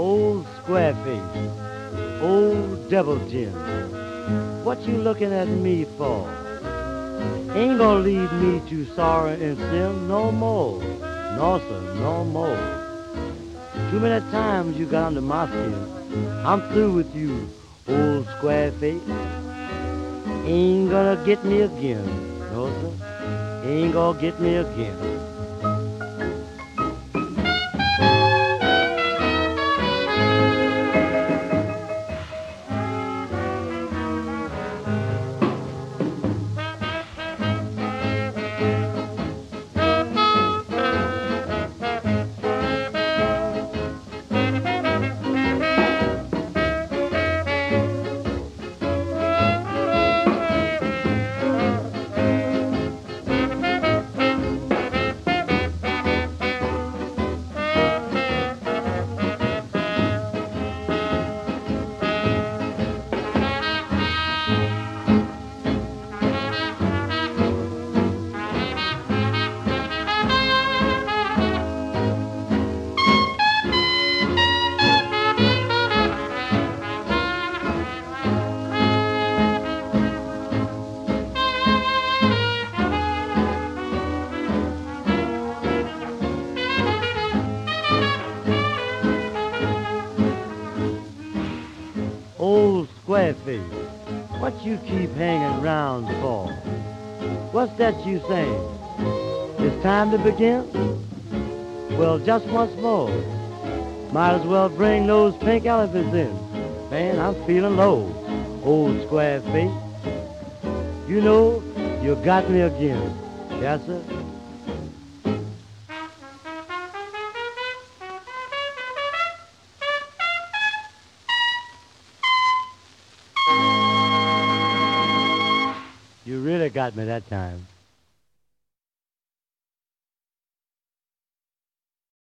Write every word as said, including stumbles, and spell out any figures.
Old Squareface, old Devil Jim, what you looking at me for? Ain't gonna lead me to sorrow and sin no more, no sir, no more. Too many times you got under my skin. I'm through with you, old Squareface. Ain't gonna get me again, no sir, ain't gonna get me again. Old Squareface, what you keep hanging round for? What's that you saying? It's time to begin? Well, just once more. Might as well bring those pink elephants in. Man, I'm feeling low, old Squareface. You know, you got me again. Yes, sir. You really got me that time.